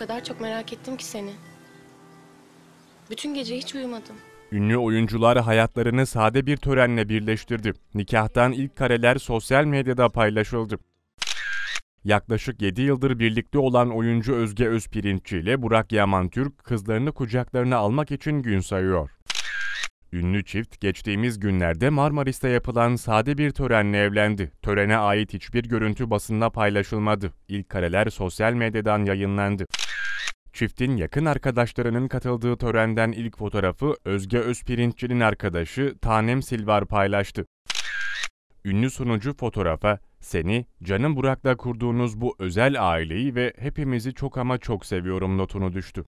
kadar çok merak ettim ki seni. Bütün gece hiç uyumadım. Ünlü oyuncular hayatlarını sade bir törenle birleştirdi. Nikahtan ilk kareler sosyal medyada paylaşıldı. Yaklaşık 7 yıldır birlikte olan oyuncu Özge Özpirinçci ile Burak Yamantürk kızlarını kucaklarına almak için gün sayıyor. Ünlü çift geçtiğimiz günlerde Marmaris'te yapılan sade bir törenle evlendi. Törene ait hiçbir görüntü basınla paylaşılmadı. İlk kareler sosyal medyadan yayınlandı. Çiftin yakın arkadaşlarının katıldığı törenden ilk fotoğrafı Özge Özpirinççi'nin arkadaşı Tanem Silvar paylaştı. Ünlü sunucu fotoğrafa "Seni, canım Burak'la kurduğunuz bu özel aileyi ve hepimizi çok ama çok seviyorum" notunu düştü.